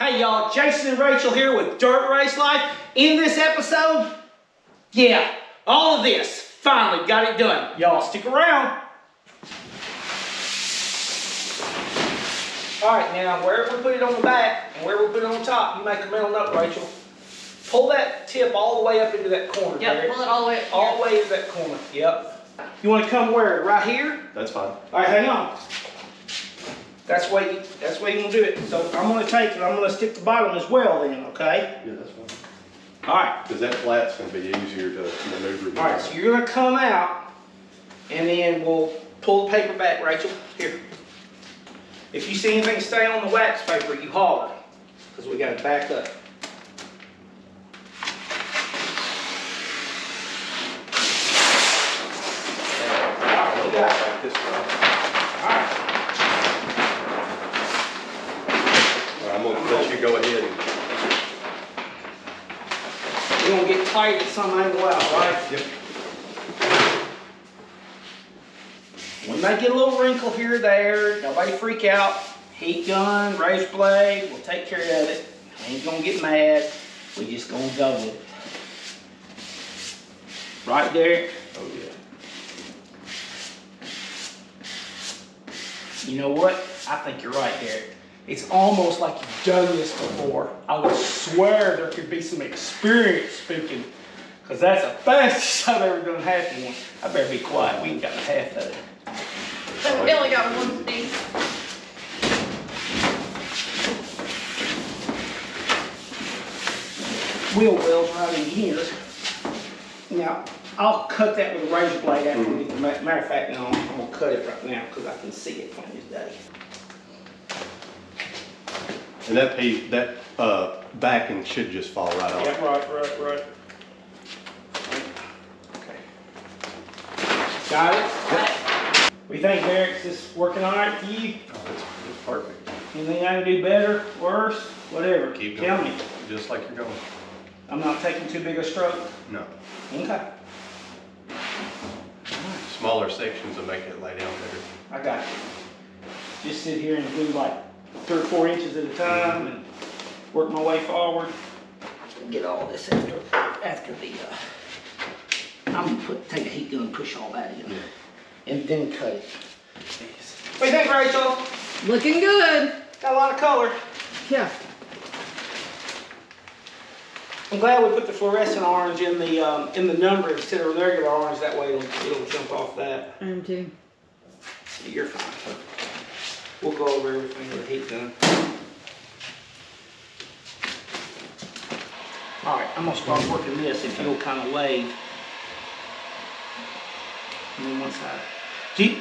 Hey y'all, Jason and Rachel here with Dirt Race Life. In this episode, yeah, all of this, finally got it done. Y'all stick around. All right, now wherever we put it on the back and wherever we put it on top, you make a mental note, Rachel. Pull that tip all the way up into that corner. Yep, Barry. Pull it all the way up. All the way into that corner, yep. You want to come where? Right here? That's fine. All right, hang on. That's the way you want to do it. So I'm going to take it. I'm going to stick the bottom as well then, okay? Yeah, that's fine. All right. Because that flat's going to be easier to maneuver. All right, so you're going to come out, and then we'll pull the paper back, Rachel. Here. If you see anything stay on the wax paper, you haul it, because we got to back up. This way. All right. I'm gonna let you go ahead. You're gonna get tight at some angle out, right? Yep. We may get a little wrinkle here or there. Nobody freak out. Heat gun, razor blade. We'll take care of it. I ain't gonna get mad. We just gonna go with it. Right there. Oh yeah. You know what? I think you're right, Derek. It's almost like you've done this before. I would swear there could be some experience speaking, because that's the fastest I've ever done half of one. I better be quiet. We ain't got half of it. We only got one thing. Wheel well's right in here. Now, I'll cut that with a razor blade after we get the matter of fact, no, I'm going to cut it right now because I can see it from this day. And that piece, that backing should just fall right off. Yeah, right. Okay. Got it? Yep. What do you think, Derek? Is this working all right for you? Oh, it's perfect. Anything I can do better, worse, whatever? Keep going. Tell me. Just like you're going. I'm not taking too big a stroke? No. Okay. Smaller sections will make it lay down better. I got you. Just sit here and do like 3 or 4 inches at a time and work my way forward. Get all this after the, I'm gonna take a heat gun and push all that in. Yeah. And then cut it. What do you think, Rachel? Looking good. Got a lot of color. Yeah. I'm glad we put the fluorescent orange in the number instead of the regular orange. That way it'll jump off that. I am too. You're fine. We'll go over everything with the heat gun. All right, I'm gonna start working this. If you'll kind of lay on one side.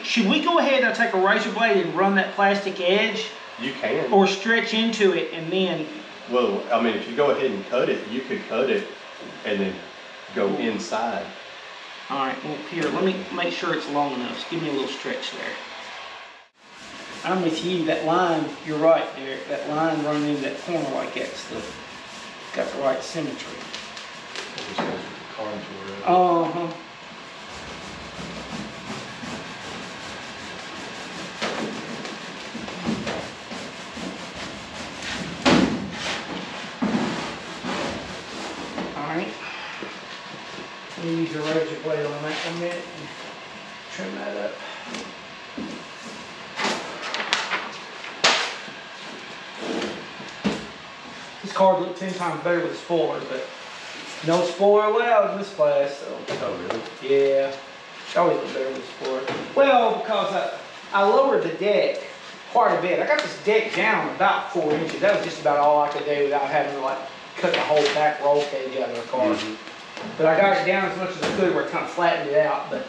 Should we go ahead and take a razor blade and run that plastic edge? You can. Or stretch into it and then. Well, I mean, if you go ahead and cut it, you could cut it and then go inside. All right, well, here, let me make sure it's long enough. Just give me a little stretch there. I'm with you. That line, you're right, Derek. That line running into that corner like that's got the right symmetry. Uh-huh. Use your razor blade on that for a minute and trim that up. This card looked 10 times better with a spoiler, but no spoiler allowed in this class, so. Oh really? Yeah. It always looked better with a spoiler. Well, because I lowered the deck quite a bit. I got this deck down about 4 inches. That was just about all I could do without having to like cut the whole back roll cage out of the car. But I got it down as much as I could where it kind of flattened it out. But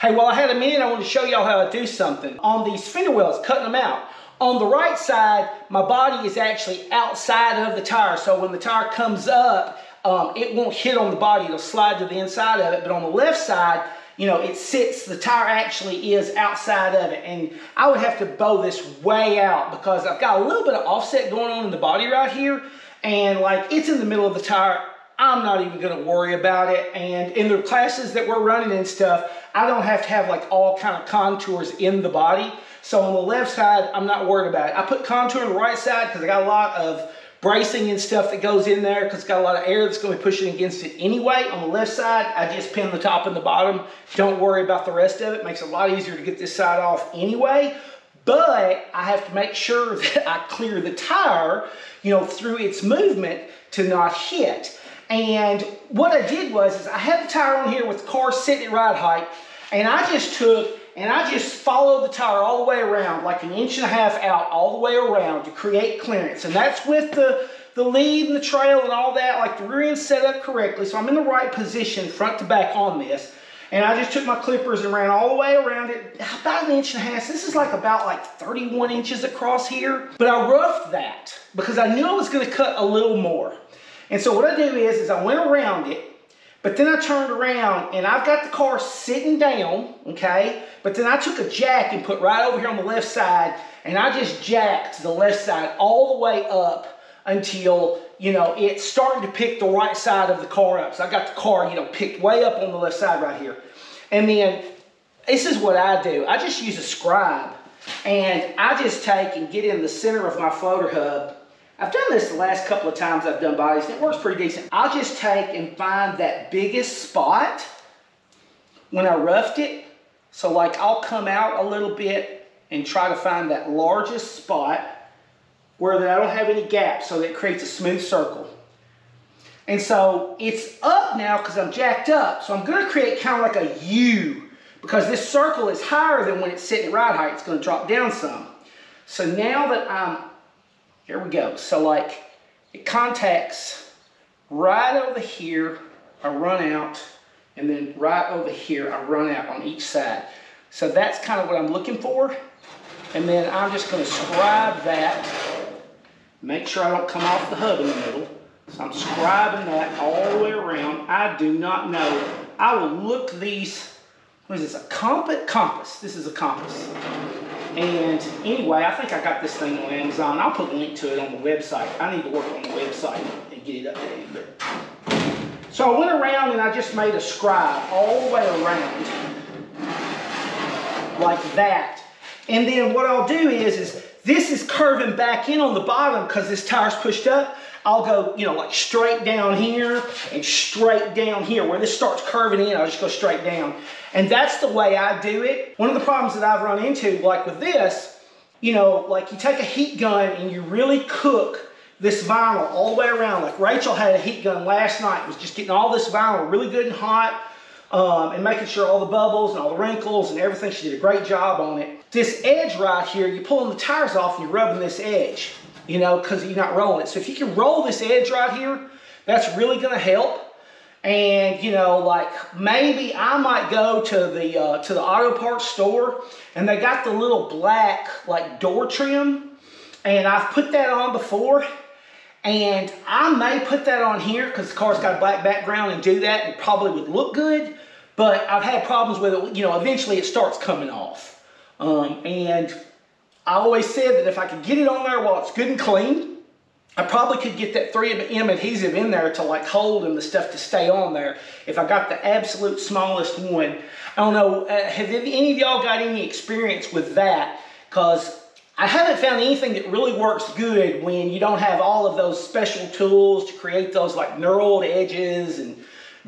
hey, while I had a minute, I wanted to show y'all how I do something. On these fender wells, cutting them out. On the right side, my body is actually outside of the tire. So when the tire comes up, it won't hit on the body. It'll slide to the inside of it. But on the left side, you know, it sits, the tire actually is outside of it. And I would have to bow this way out because I've got a little bit of offset going on in the body right here. And like, it's in the middle of the tire. I'm not even gonna worry about it. And in the classes that we're running and stuff, I don't have to have like all kind of contours in the body. So on the left side, I'm not worried about it. I put contour on the right side because I got a lot of bracing and stuff that goes in there because it's got a lot of air that's going to be pushing against it anyway. On the left side, I just pin the top and the bottom. Don't worry about the rest of it. It makes it a lot easier to get this side off anyway. But I have to make sure that I clear the tire, you know, through its movement to not hit. And what I did was, is I had the tire on here with the car sitting at ride height, and I just took and I just followed the tire all the way around, like an inch and a half out all the way around to create clearance. And that's with the lead and the trail and all that, like the rear end set up correctly. So I'm in the right position front to back on this. And I just took my clippers and ran all the way around it, about an inch and a half. This is like about 31 inches across here. But I roughed that because I knew I was gonna cut a little more. And so what I do is I went around it, but then I turned around and I've got the car sitting down, okay? But then I took a jack and put right over here on the left side, and I just jacked the left side all the way up until, you know, it's starting to pick the right side of the car up. So I got the car, you know, picked way up on the left side right here. And then this is what I do. I just use a scribe, and I just take and get in the center of my floater hub. I've done this the last couple of times I've done bodies, and it works pretty decent. I'll just take and find that biggest spot when I roughed it. So like I'll come out a little bit and try to find that largest spot where I don't have any gaps, so that it creates a smooth circle. And so it's up now because I'm jacked up. So I'm gonna create kind of like a U, because this circle is higher than when it's sitting at ride height. It's gonna drop down some. So now that I'm, here we go. So like it contacts right over here, I run out, and then right over here, I run out on each side. So that's kind of what I'm looking for. And then I'm just gonna scribe that, make sure I don't come off the hub in the middle. So I'm scribing that all the way around. I do not know. I will look these, what is this, a compass? This is a compass. And anyway, I think I got this thing on Amazon. I'll put a link to it on the website. I need to work on the website and get it updated. So I went around and I just made a scribe all the way around like that. And then what I'll do is this is curving back in on the bottom because this tire's pushed up. I'll go, you know, like straight down here and straight down here. Where this starts curving in, I'll just go straight down. And that's the way I do it. One of the problems that I've run into, like with this, you know, like you take a heat gun and you really cook this vinyl all the way around. Like Rachel had a heat gun last night, was just getting all this vinyl really good and hot, and making sure all the bubbles and all the wrinkles and everything. She did a great job on it. This edge right here, you're pulling the tires off and you're rubbing this edge, you know, because you're not rolling it. So if you can roll this edge right here, that's really gonna help. And, you know, like maybe I might go to the auto parts store, and they got the little black like door trim, and I've put that on before, and I may put that on here because the car's got a black background and do that, and it probably would look good, but I've had problems with it. You know, eventually it starts coming off. And I always said that if I could get it on there while it's good and clean, I probably could get that 3M adhesive in there to like hold and the stuff to stay on there if I got the absolute smallest one. I don't know, have any of y'all got any experience with that? Because I haven't found anything that really works good when you don't have all of those special tools to create those like knurled edges and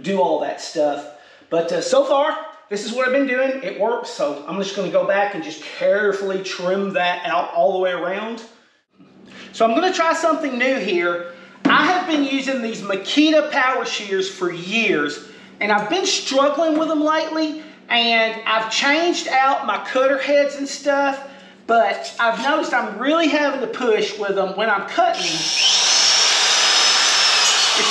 do all that stuff. But so far, this is what I've been doing. It works, so I'm just gonna go back and just carefully trim that out all the way around. So I'm gonna try something new here. I have been using these Makita power shears for years, and I've been struggling with them lately, and I've changed out my cutter heads and stuff, but I've noticed I'm really having to push with them when I'm cutting. It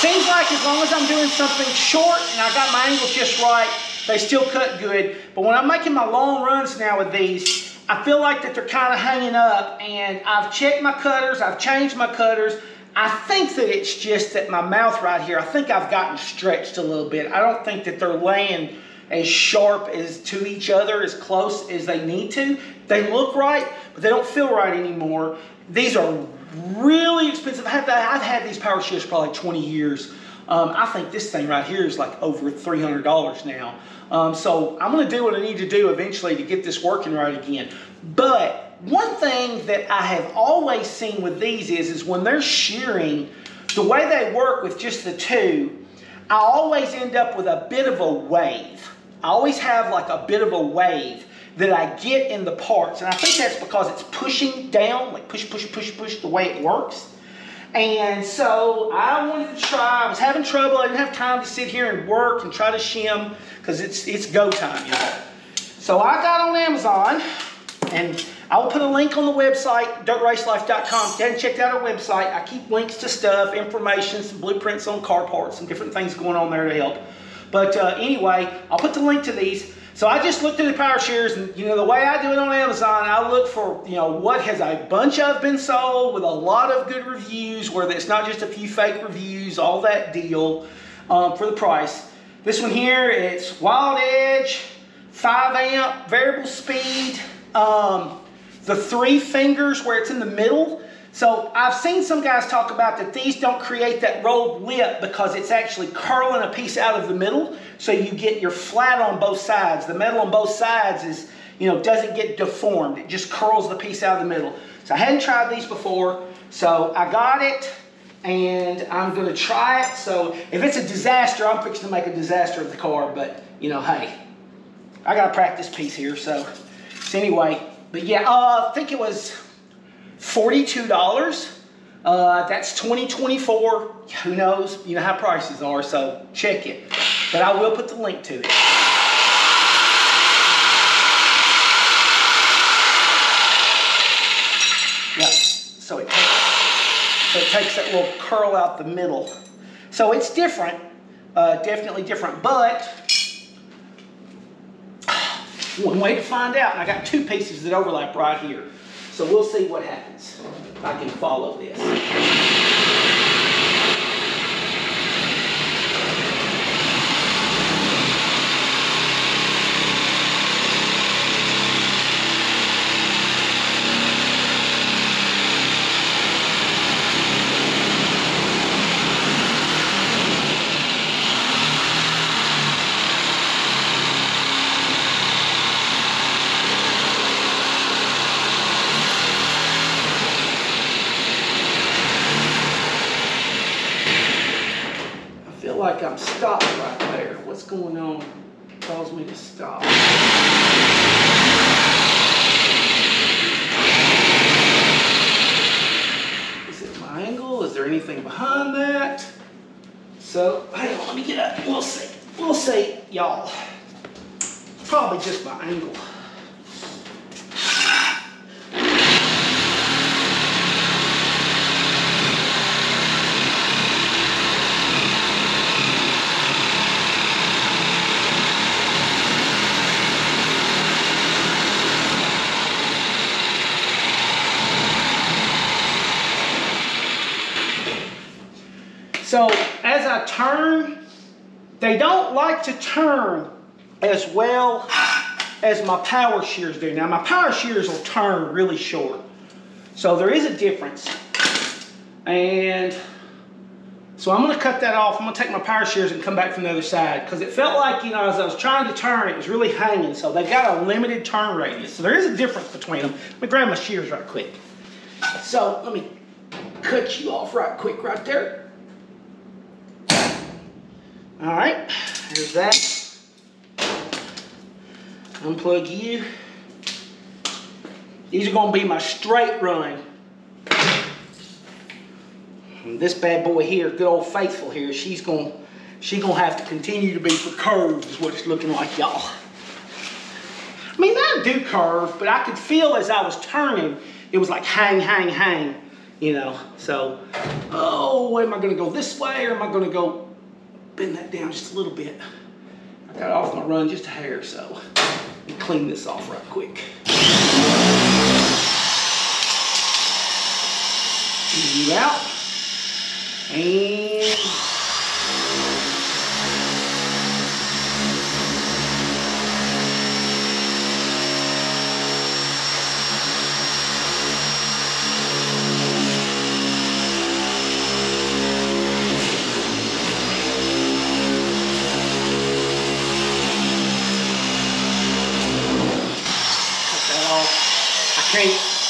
seems like as long as I'm doing something short and I got my angle just right, they still cut good. But when I'm making my long runs now with these, I feel like that they're kind of hanging up, and I've checked my cutters, I've changed my cutters. I think that it's just that my mouth right here, I think I've gotten stretched a little bit. I don't think that they're laying as sharp as to each other, as close as they need to. They look right, but they don't feel right anymore. These are really expensive. I've had these power shears for probably 20 years. I think this thing right here is like over $300 now. So I'm going to do what I need to do eventually to get this working right again. But one thing that I have always seen with these is when they're shearing, the way they work with just the two, I always end up with a bit of a wave. I always have like a bit of a wave that I get in the parts. And I think that's because it's pushing down, like push, push, push, push, the way it works. And so I wanted to try, I was having trouble, I didn't have time to sit here and work and try to shim, because it's go time, y'all. So I got on Amazon, and I will put a link on the website, dirtracelife.com. Go ahead and check out our website. I keep links to stuff, information, some blueprints on car parts, some different things going on there to help. But anyway, I'll put the link to these. So I just looked at the power shears, and you know, the way I do it on Amazon, I look for, you know, what has a bunch of been sold with a lot of good reviews, where it's not just a few fake reviews, all that deal, for the price. This one here, it's Wild Edge, 5-amp, variable speed, the three fingers where it's in the middle. So I've seen some guys talk about that these don't create that rolled lip because it's actually curling a piece out of the middle, so you get your flat on both sides. The metal on both sides is, you know, doesn't get deformed. It just curls the piece out of the middle. So I hadn't tried these before, so I got it and I'm gonna try it. So if it's a disaster, I'm fixing to make a disaster of the car, but you know, hey, I got a practice piece here, so anyway. But yeah, I think it was $42. That's 2024. Who knows? You know how prices are, so check it. But I will put the link to it. Yeah, so it takes that little curl out the middle. So it's different, definitely different, but one way to find out. And I got two pieces that overlap right here. So we'll see what happens, if I can follow this. Like I'm stopped right there. What's going on caused me to stop? Is it my angle? Is there anything behind that? So, hang on, let me get up. We'll see. We'll see, y'all. Probably just my angle. So as I turn, they don't like to turn as well as my power shears do. Now my power shears will turn really short. So there is a difference. And so I'm gonna cut that off. I'm gonna take my power shears and come back from the other side. Cause it felt like, you know, as I was trying to turn, it was really hanging. So they've got a limited turn radius. So there is a difference between them. Let me grab my shears right quick. So let me cut you off right quick right there. All right, there's that. Unplug you. These are gonna be my straight run. And this bad boy here, good old faithful here, she's gonna have to continue to be for curves is what it's looking like, y'all. I mean, I do curve, but I could feel as I was turning, it was like hang, hang, hang, you know. So, oh, am I gonna go this way or am I gonna go? Bend that down just a little bit. I got off my run just a hair, so let me clean this off right quick. You out. And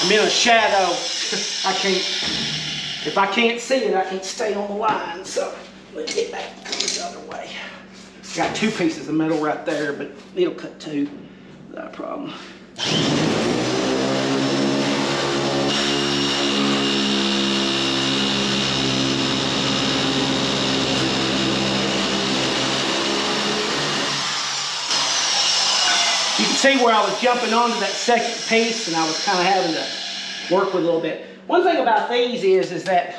I'm in a shadow. I can't, if I can't see it, I can't stay on the line, so let's get back the other way. Got two pieces of metal right there, but it'll cut two, not a problem. You can see where I was jumping onto that second piece and I was kind of having to work with a little bit. One thing about these is that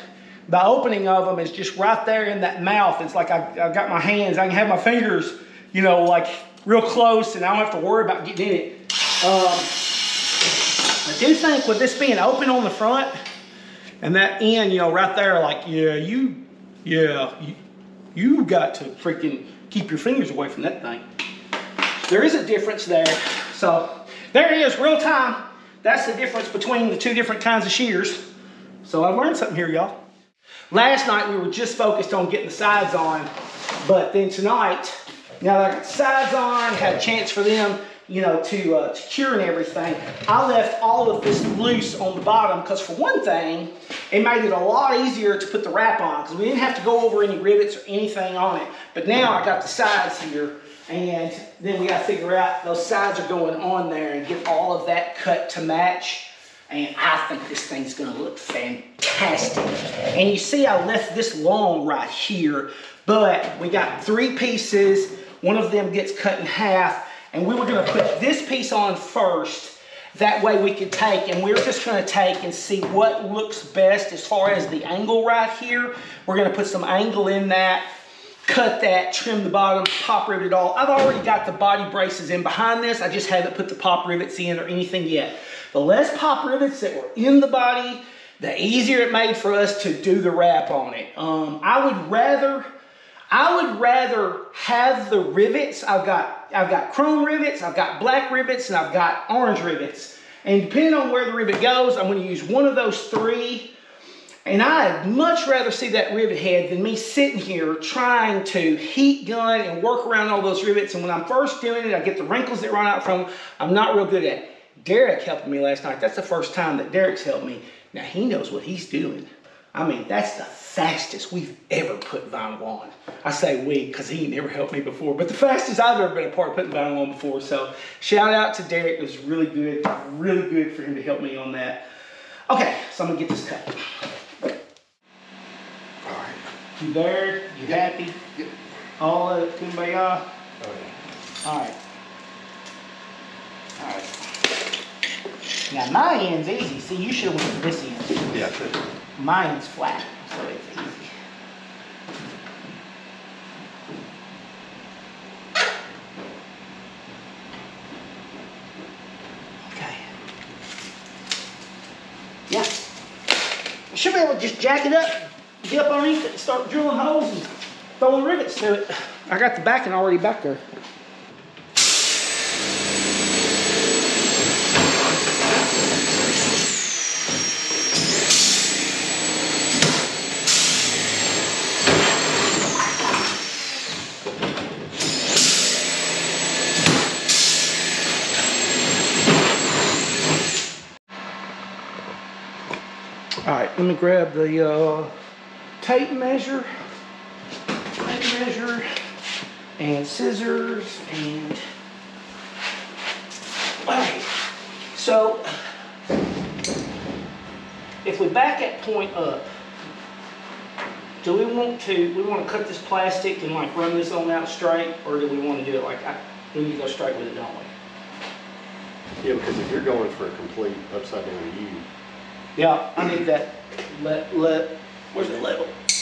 the opening of them is just right there in that mouth. It's like I've got my hands, I can have my fingers, you know, like real close, and I don't have to worry about getting in it. I do think with this being open on the front and that end, you know, right there, like, you got to freaking keep your fingers away from that thing. There is a difference there. So there it is, real time. That's the difference between the two different kinds of shears. So I've learned something here, y'all. Last night we were just focused on getting the sides on, but then tonight, now that I got the sides on, had a chance for them, you know, to cure and everything, I left all of this loose on the bottom because for one thing, it made it a lot easier to put the wrap on because we didn't have to go over any rivets or anything on it. But now I got the sides here, and then we got to figure out those sides are going on there and get all of that cut to match. And I think this thing's gonna look fantastic. And you see I left this long right here, but we got three pieces. One of them gets cut in half, and we were gonna put this piece on first. That way we could take, and we're just gonna take and see what looks best as far as the angle right here. We're gonna put some angle in that, cut that, trim the bottom, pop rivet it all. I've already got the body braces in behind this. I just haven't put the pop rivets in or anything yet. The less pop rivets that were in the body, the easier it made for us to do the wrap on it. I would rather have the rivets. I've got chrome rivets, I've got black rivets, and I've got orange rivets. And depending on where the rivet goes, I'm gonna use one of those three. And I'd much rather see that rivet head than me sitting here trying to heat gun and work around all those rivets. And when I'm first doing it, I get the wrinkles that run out from them. I'm not real good at it. Derek helped me last night. That's the first time that Derek's helped me. Now, he knows what he's doing. I mean, that's the fastest we've ever put vinyl on. I say we, because he never helped me before, but the fastest I've ever been a part of putting vinyl on before. So shout out to Derek. It was really good for him to help me on that. Okay, so I'm gonna get this cut. You there? You happy? Yep. All of it, kumbaya? Oh, yeah. All right. All right. Now, my end's easy. See, you should have went to this end. Yeah, I should. Mine's flat, so it's easy. Okay. Yeah. You should be able to just jack it up. Get up underneath it and start drilling holes and throwing rivets to it. I got the backing already back there. All right, let me grab the tape measure, and scissors, and okay. So if we back that point up, do we want to cut this plastic and like run this on out straight, or do we want to do it like we need to go straight with it, don't we? Yeah, because if you're going for a complete upside down U. Yeah, I need that. Where's the level?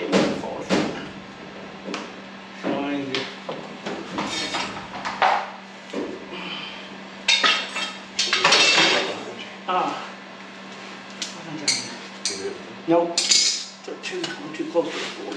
It wasn't far from it. Find it. Ah. I think I nope. I'm too close to the floor.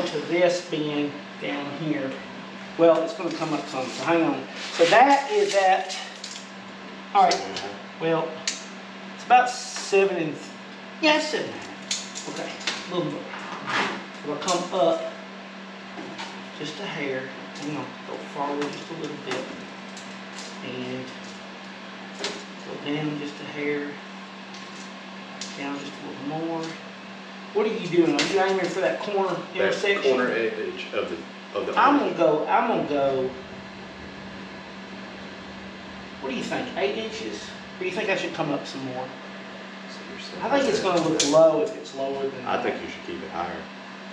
go to this being down here. Well, it's going to come up some, so hang on. So that is at, all right, well, it's about 7.5. Okay, a little bit. It'll come up just a hair. Hang on, go forward just a little bit. And go down just a hair. Down just a little more. What are you doing? Are you aiming for that corner intersection? That corner edge of the I'm gonna go. What do you think? 8 inches? Or do you think I should come up some more? So I think it's gonna look low if it's lower than. I think you should keep it higher.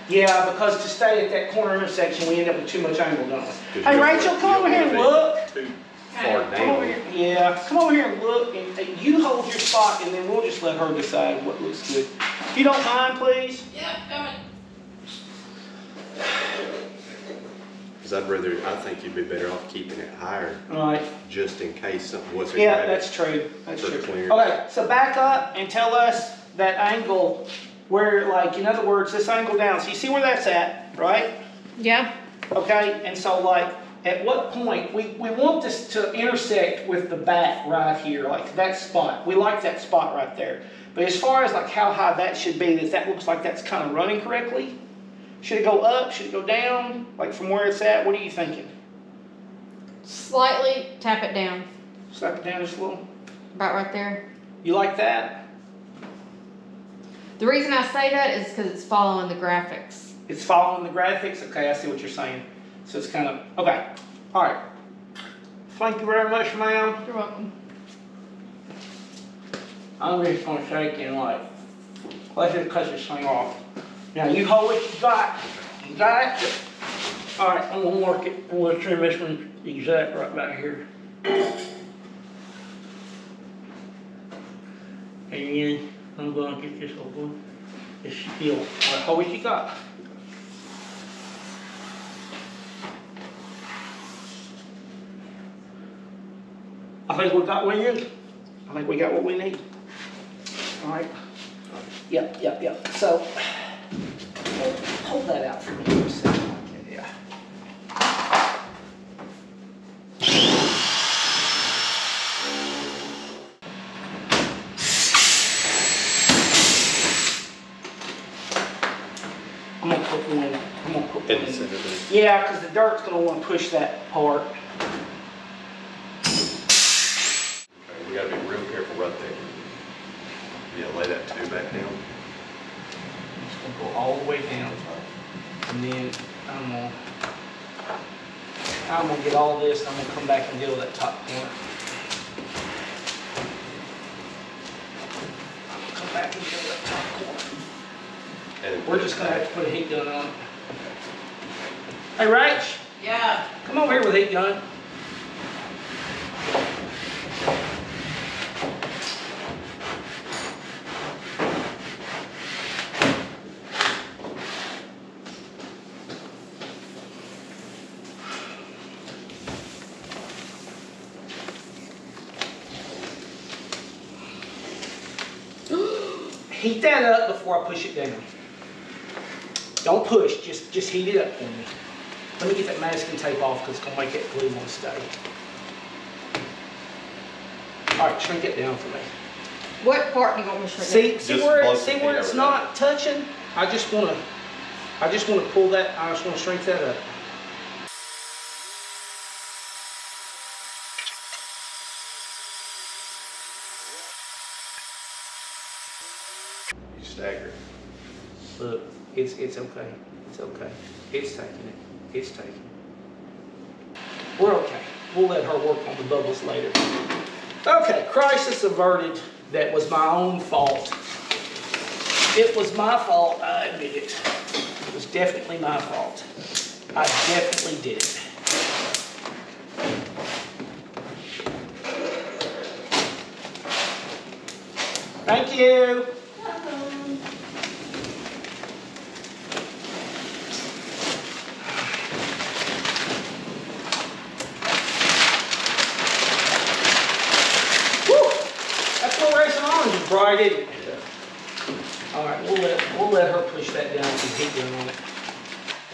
Yeah, because to stay at that corner intersection, we end up with too much angle, don't we? Hey, Rachel, come over here and look. Too far down. Yeah, come over here and look, and you hold your spot, and then we'll just let her decide what looks good. If you don't mind, please. Yeah, coming. Because I'd rather, I think you'd be better off keeping it higher. Right. Just in case something wasn't right. Yeah, that's true. That's true. Clearance. Okay, so back up and tell us that angle where, like, in other words, this angle down. So you see where that's at, right? Yeah. Okay, and so, like, at what point, we want this to intersect with the back right here, like that spot. We like that spot right there. But as far as, like, how high that should be, that looks like that's kind of running correctly. Should it go up? Should it go down? Like from where it's at? What are you thinking? Slightly tap it down. Slap it down just a little? About right there. You like that? The reason I say that is because it's following the graphics. It's following the graphics? Okay, I see what you're saying. So it's kind of, okay. All right. Thank you very much, ma'am. You're welcome. I'm just going to shake and like, let's just cut this thing off. Now you hold what you got. You got it? All right, I'm gonna work it. I'm gonna trim this one exact right back here. And then I'm gonna get this over. It's still. All right, hold what you got. I think we got what we need. I think we got what we need. All right. Yep, yep, yep. So. Hold that out for me for a second. Okay, yeah. I'm gonna put one in. I'm gonna put one in. Yeah, because the dirt's gonna want to push that part. Okay, we gotta be real careful right there. Yeah, lay that two back down. Go all the way down, and then I'm gonna get all this, and I'm gonna come back and deal with that top corner. I'm gonna come back and deal with that top corner. And we're just gonna have to put a heat gun on it. Hey, Rach. Yeah. Come over here with a heat gun. Heat that up before I push it down. Don't push, just heat it up for me. Let me get that masking tape off because it's going to make that glue want to stay. All right, shrink it down for me. What part do you want me to shrink? See where it's not touching? I just want to pull that, I just want to shrink that up. Stagger. Look, it's okay. It's okay. It's taking it. It's taking it. We're okay. We'll let her work on the bubbles later. Okay, crisis averted. That was my own fault. It was my fault. I admit it. It was definitely my fault. I definitely did it. Thank you. Right, isn't it? Yeah. All right, we'll let her push that down and keep doing it.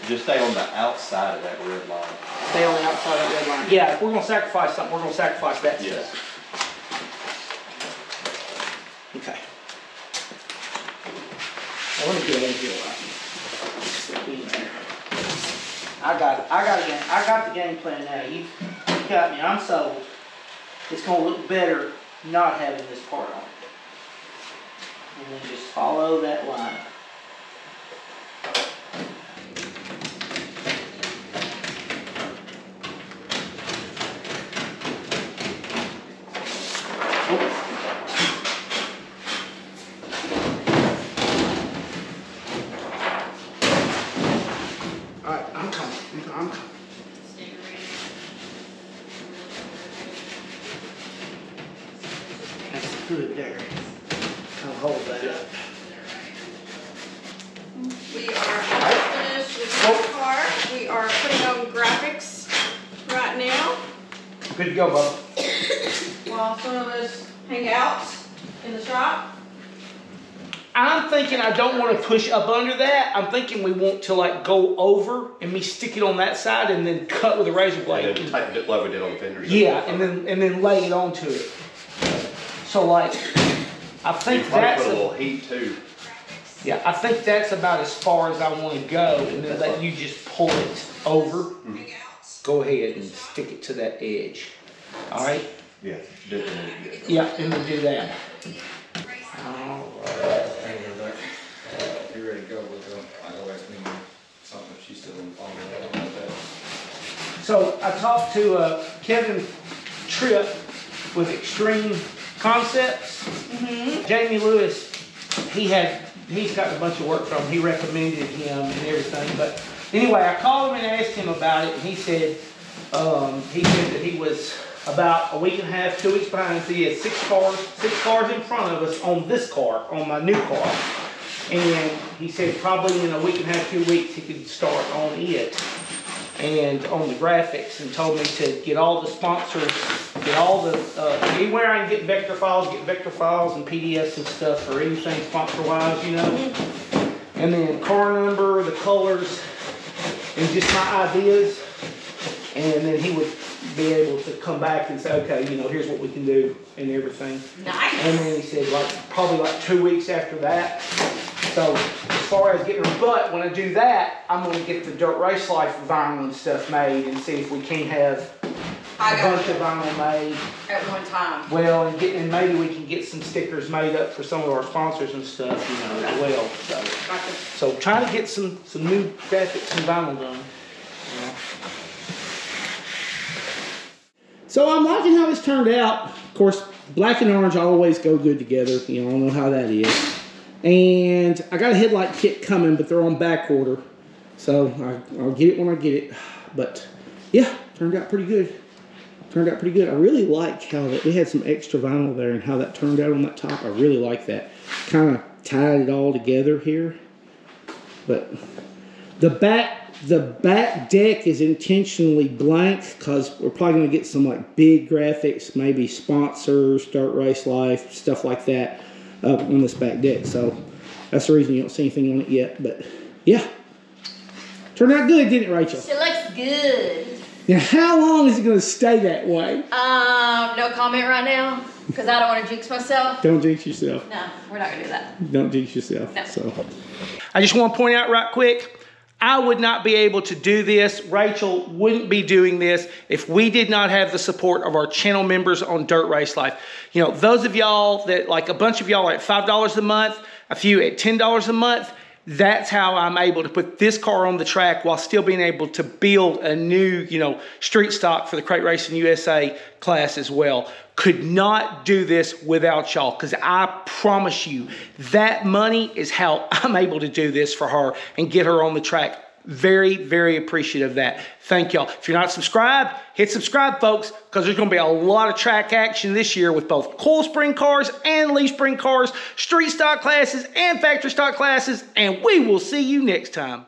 Just stay on the outside of that red line. Stay on the outside of that red line. Yeah, if we're going to sacrifice something, we're going to sacrifice that stuff. Okay. Now, let me get in here right. I got the game plan now. You got me. I'm sold. It's going to look better not having this part on it. And then just follow that line. Push up under that. I'm thinking we want to like go over and me stick it on that side and then cut with a razor blade. And tighten it like we did on the fenders. Yeah, and then lay it onto it. So like, I think that's a little heat too. Yeah, I think that's about as far as I want to go, and then let you just pull it over. Mm-hmm. Go ahead and stick it to that edge. All right. Yeah. Yeah, and we'll do that. All right. So I talked to Kevin Tripp with Extreme Concepts. Mm-hmm. Jamie Lewis, he's gotten a bunch of work from him. He recommended him and everything. But anyway, I called him and asked him about it, and he said that he was about a week and a half, 2 weeks behind. So he had six cars in front of us on this car, on my new car. And he said probably in a week and a half, 2 weeks, he could start on it and on the graphics, and told me to get all the sponsors, get all the, anywhere I can get vector files and PDFs and stuff for anything sponsor-wise, you know. And then car number, the colors, and just my ideas. And then he would be able to come back and say, okay, you know, here's what we can do and everything. Nice. And then he said like probably like 2 weeks after that. So as far as getting her, but when I do that, I'm going to get the Dirt Race Life vinyl and stuff made and see if we can have a bunch of vinyl made at one time. Well, and maybe we can get some stickers made up for some of our sponsors and stuff, you know, as well. So trying to get some new graphics and vinyl done. Yeah. So I'm liking how this turned out. Of course, black and orange always go good together. You know, I don't know how that is. And I got a headlight kit coming, but they're on back order. So I'll get it when I get it. But yeah, turned out pretty good. Turned out pretty good. I really like how that we had some extra vinyl there and how that turned out on that top. I really like that. Kind of tied it all together here. But the back deck is intentionally blank because we're probably going to get some like big graphics, maybe sponsors, Dirt Race Life, stuff like that up on this back deck. So that's the reason you don't see anything on it yet. But yeah, turned out good, didn't it, Rachel? It looks good. Now, how long is it going to stay that way? No comment right now because I don't want to jinx myself. Don't jinx yourself. No, we're not going to do that. Don't jinx yourself. No. So I just want to point out right quick, I would not be able to do this. Rachel wouldn't be doing this if we did not have the support of our channel members on Dirt Race Life. You know, those of y'all that, like a bunch of y'all at $5 a month, a few at $10 a month, that's how I'm able to put this car on the track while still being able to build a new, you know, street stock for the Crate Racing USA class as well. Could not do this without y'all, because I promise you that money is how I'm able to do this for her and get her on the track. Very, very appreciative of that. Thank y'all. If you're not subscribed, hit subscribe, folks, because there's going to be a lot of track action this year with both coil spring cars and leaf spring cars, street stock classes and factory stock classes, and we will see you next time.